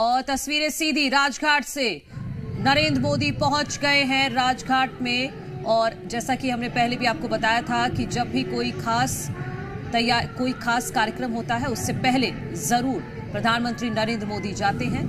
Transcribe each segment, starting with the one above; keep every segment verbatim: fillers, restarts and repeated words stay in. और तस्वीरें सीधी राजघाट से। नरेंद्र मोदी पहुंच गए हैं राजघाट में, और जैसा कि हमने पहले भी आपको बताया था कि जब भी कोई खास तैयार कोई खास कार्यक्रम होता है उससे पहले जरूर प्रधानमंत्री नरेंद्र मोदी जाते हैं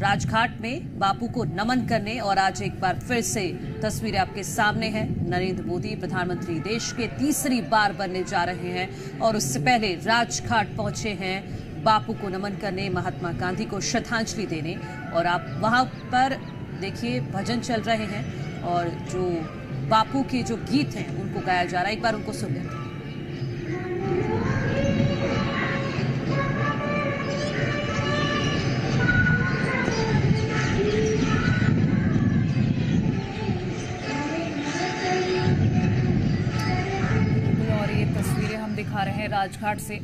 राजघाट में बापू को नमन करने। और आज एक बार फिर से तस्वीरें आपके सामने हैं, नरेंद्र मोदी प्रधानमंत्री देश के तीसरी बार बनने जा रहे हैं और उससे पहले राजघाट पहुंचे हैं बापू को नमन करने, महात्मा गांधी को श्रद्धांजलि देने। और आप वहां पर देखिए भजन चल रहे हैं और जो बापू के जो गीत हैं उनको गाया जा रहा है। एक बार उनको सुन लेते हैं। दिखा रहे हैं राजघाट से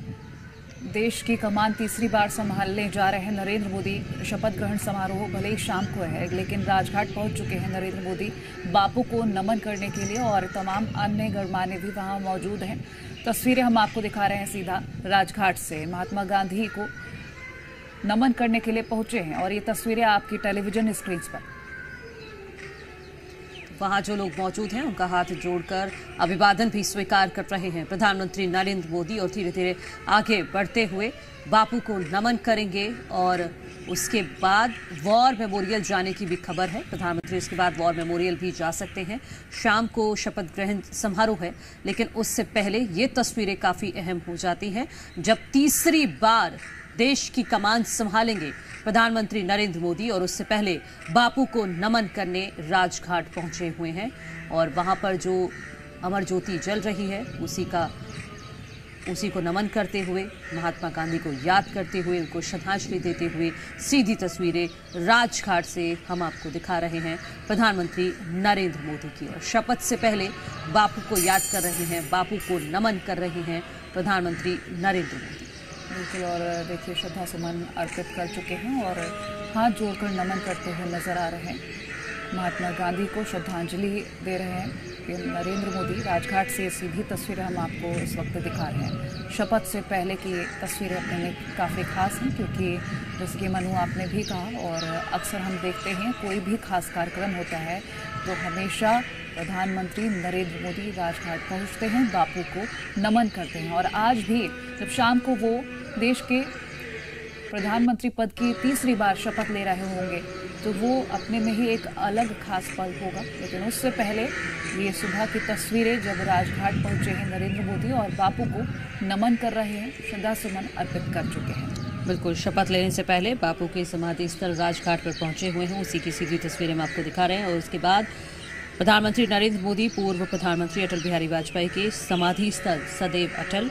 देश की कमान तीसरी बार संभालने जा रहे हैं नरेंद्र मोदी। शपथ ग्रहण समारोह भले ही शाम को है लेकिन राजघाट पहुंच चुके हैं नरेंद्र मोदी बापू को नमन करने के लिए, और तमाम अन्य गणमान्य भी वहां मौजूद हैं। तस्वीरें हम आपको दिखा रहे हैं सीधा राजघाट से, महात्मा गांधी को नमन करने के लिए पहुंचे हैं। और ये तस्वीरें आपकी टेलीविजन स्क्रीन पर, वहाँ जो लोग मौजूद हैं उनका हाथ जोड़कर अभिवादन भी स्वीकार कर रहे हैं प्रधानमंत्री नरेंद्र मोदी, और धीरे धीरे आगे बढ़ते हुए बापू को नमन करेंगे। और उसके बाद वॉर मेमोरियल जाने की भी खबर है, प्रधानमंत्री इसके बाद वॉर मेमोरियल भी जा सकते हैं। शाम को शपथ ग्रहण समारोह है लेकिन उससे पहले ये तस्वीरें काफ़ी अहम हो जाती हैं। जब तीसरी बार देश की कमान संभालेंगे प्रधानमंत्री नरेंद्र मोदी और उससे पहले बापू को नमन करने राजघाट पहुंचे हुए हैं, और वहां पर जो अमर ज्योति जल रही है उसी का उसी को नमन करते हुए, महात्मा गांधी को याद करते हुए, उनको श्रद्धांजलि देते हुए सीधी तस्वीरें राजघाट से हम आपको दिखा रहे हैं प्रधानमंत्री नरेंद्र मोदी की। और शपथ से पहले बापू को याद कर रहे हैं, बापू को नमन कर रहे हैं प्रधानमंत्री नरेंद्र मोदी। बिल्कुल, और देखिए श्रद्धा सुमन अर्पित कर चुके हैं और हाथ जोड़कर नमन करते हुए नजर आ रहे हैं, महात्मा गांधी को श्रद्धांजलि दे रहे हैं नरेंद्र मोदी। राजघाट से सीधी तस्वीरें हम आपको इस वक्त दिखा रहे हैं। शपथ से पहले की तस्वीरें अपने में काफ़ी खास हैं क्योंकि जैसे कि मनु आपने भी कहा, और अक्सर हम देखते हैं कोई भी खास कार्यक्रम होता है तो हमेशा प्रधानमंत्री नरेंद्र मोदी राजघाट पहुंचते हैं, बापू को नमन करते हैं। और आज भी जब शाम को वो देश के प्रधानमंत्री पद की तीसरी बार शपथ ले रहे होंगे तो वो अपने में ही एक अलग खास पल होगा। लेकिन उससे पहले ये सुबह की तस्वीरें जब राजघाट पहुंचे हैं नरेंद्र मोदी और बापू को नमन कर रहे हैं, श्रद्धा सुमन अर्पित कर चुके हैं। बिल्कुल, शपथ लेने से पहले बापू के समाधि स्थल राजघाट पर पहुंचे हुए हैं, उसी की सीधी तस्वीरें हम आपको दिखा रहे हैं। और उसके बाद प्रधानमंत्री नरेंद्र मोदी पूर्व प्रधानमंत्री अटल बिहारी वाजपेयी के समाधि स्थल सदैव अटल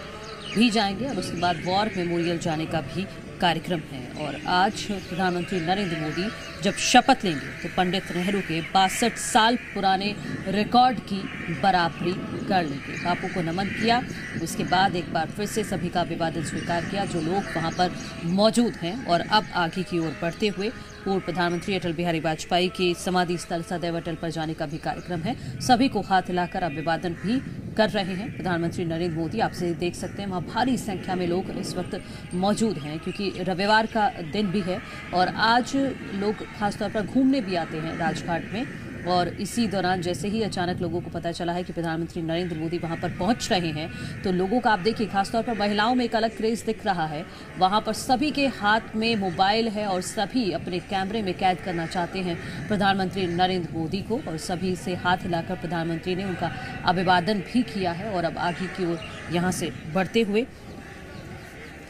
भी जाएंगे और उसके बाद वॉर मेमोरियल जाने का भी कार्यक्रम है। और आज प्रधानमंत्री नरेंद्र मोदी जब शपथ लेंगे तो पंडित नेहरू के बासठ साल पुराने रिकॉर्ड की बराबरी कर लेंगे। बापू को नमन किया, उसके बाद एक बार फिर से सभी का अभिवादन स्वीकार किया जो लोग वहां पर मौजूद हैं। और अब आगे की ओर बढ़ते हुए पूर्व प्रधानमंत्री अटल बिहारी वाजपेयी के समाधि स्थल सदैव अटल पर जाने का भी कार्यक्रम है। सभी को हाथ हिलाकर अभिवादन भी कर रहे हैं प्रधानमंत्री नरेंद्र मोदी। आपसे देख सकते हैं वहाँ भारी संख्या में लोग इस वक्त मौजूद हैं क्योंकि रविवार का दिन भी है और आज लोग खासतौर पर घूमने भी आते हैं राजघाट में। और इसी दौरान जैसे ही अचानक लोगों को पता चला है कि प्रधानमंत्री नरेंद्र मोदी वहां पर पहुंच रहे हैं तो लोगों का आप देखिए खासतौर पर महिलाओं में एक अलग क्रेज दिख रहा है। वहां पर सभी के हाथ में मोबाइल है और सभी अपने कैमरे में कैद करना चाहते हैं प्रधानमंत्री नरेंद्र मोदी को, और सभी से हाथ हिलाकर प्रधानमंत्री ने उनका अभिवादन भी किया है। और अब आगे की ओर यहाँ से बढ़ते हुए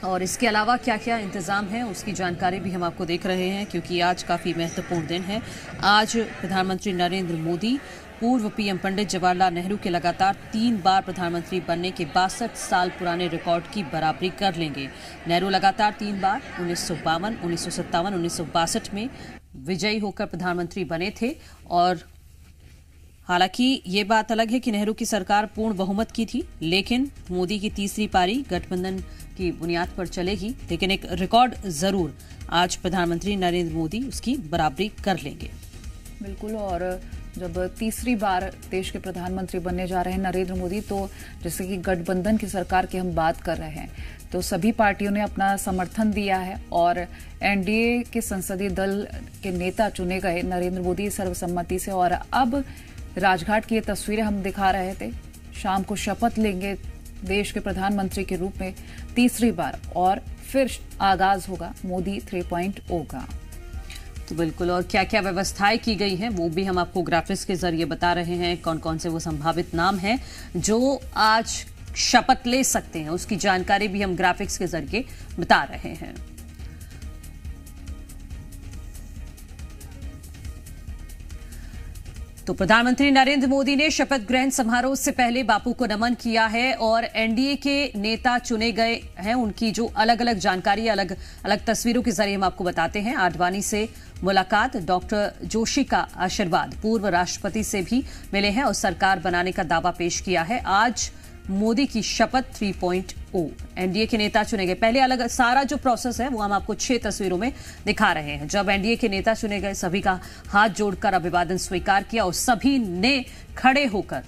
और इसके अलावा क्या क्या इंतज़ाम है उसकी जानकारी भी हम आपको देख रहे हैं क्योंकि आज काफ़ी महत्वपूर्ण दिन है। आज प्रधानमंत्री नरेंद्र मोदी पूर्व पीएम पंडित जवाहरलाल नेहरू के लगातार तीन बार प्रधानमंत्री बनने के बासठ साल पुराने रिकॉर्ड की बराबरी कर लेंगे। नेहरू लगातार तीन बार उन्नीस सौ बावन उन्नीस सौ सत्तावन उन्नीस सौ बासठ में विजयी होकर प्रधानमंत्री बने थे। और हालांकि ये बात अलग है कि नेहरू की सरकार पूर्ण बहुमत की थी लेकिन मोदी की तीसरी पारी गठबंधन की बुनियाद पर चलेगी, लेकिन एक रिकॉर्ड जरूर आज प्रधानमंत्री नरेंद्र मोदी उसकी बराबरी कर लेंगे। बिल्कुल, और जब तीसरी बार देश के प्रधानमंत्री बनने जा रहे हैं नरेंद्र मोदी तो जैसे कि गठबंधन की सरकार की हम बात कर रहे हैं तो सभी पार्टियों ने अपना समर्थन दिया है और एनडीए के संसदीय दल के नेता चुने गए नरेंद्र मोदी सर्वसम्मति से। और अब राजघाट की ये तस्वीरें हम दिखा रहे थे, शाम को शपथ लेंगे देश के प्रधानमंत्री के रूप में तीसरी बार और फिर आगाज होगा मोदी थ्री पॉइंट ओ का। तो बिल्कुल, और क्या क्या व्यवस्थाएं की गई हैं वो भी हम आपको ग्राफिक्स के जरिए बता रहे हैं। कौन कौन से वो संभावित नाम हैं जो आज शपथ ले सकते हैं, उसकी जानकारी भी हम ग्राफिक्स के जरिए बता रहे हैं। तो प्रधानमंत्री नरेंद्र मोदी ने शपथ ग्रहण समारोह से पहले बापू को नमन किया है और एनडीए के नेता चुने गए हैं उनकी जो अलग अलग जानकारी अलग अलग तस्वीरों के जरिए हम आपको बताते हैं। आडवाणी से मुलाकात, डॉक्टर जोशी का आशीर्वाद, पूर्व राष्ट्रपति से भी मिले हैं और सरकार बनाने का दावा पेश किया है। आज मोदी की शपथ थ्री पॉइंट ओ, एनडीए के नेता चुने गए। पहले अलग सारा जो प्रोसेस है वो हम आपको छह तस्वीरों में दिखा रहे हैं। जब एनडीए के नेता चुने गए सभी का हाथ जोड़कर अभिवादन स्वीकार किया और सभी ने खड़े होकर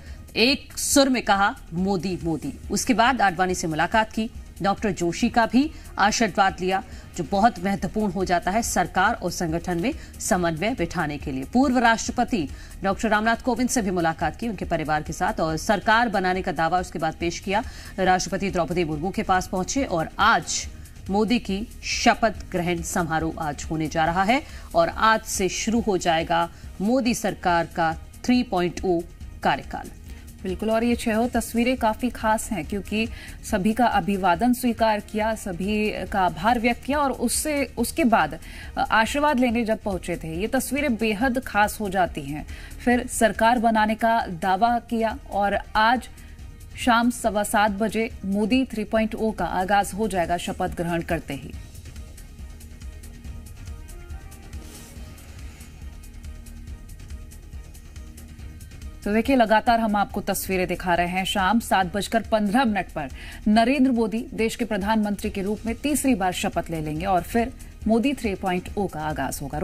एक सुर में कहा मोदी मोदी। उसके बाद आडवाणी से मुलाकात की, डॉक्टर जोशी का भी आशीर्वाद लिया जो बहुत महत्वपूर्ण हो जाता है सरकार और संगठन में समन्वय बिठाने के लिए। पूर्व राष्ट्रपति डॉक्टर रामनाथ कोविंद से भी मुलाकात की उनके परिवार के साथ और सरकार बनाने का दावा उसके बाद पेश किया। राष्ट्रपति द्रौपदी मुर्मू के पास पहुंचे और आज मोदी की शपथ ग्रहण समारोह आज होने जा रहा है और आज से शुरू हो जाएगा मोदी सरकार का थ्री पॉइंट ओ कार्यकाल। बिल्कुल, और ये छहों तस्वीरें काफी खास हैं क्योंकि सभी का अभिवादन स्वीकार किया, सभी का आभार व्यक्त किया और उससे उसके बाद आशीर्वाद लेने जब पहुंचे थे, ये तस्वीरें बेहद खास हो जाती हैं। फिर सरकार बनाने का दावा किया और आज शाम सवा सात बजे मोदी थ्री पॉइंट ओ का आगाज हो जाएगा शपथ ग्रहण करते ही। तो देखिए, लगातार हम आपको तस्वीरें दिखा रहे हैं। शाम सात बजकर पंद्रह मिनट पर नरेंद्र मोदी देश के प्रधानमंत्री के रूप में तीसरी बार शपथ ले लेंगे और फिर मोदी थ्री पॉइंट ओ का आगाज होगा।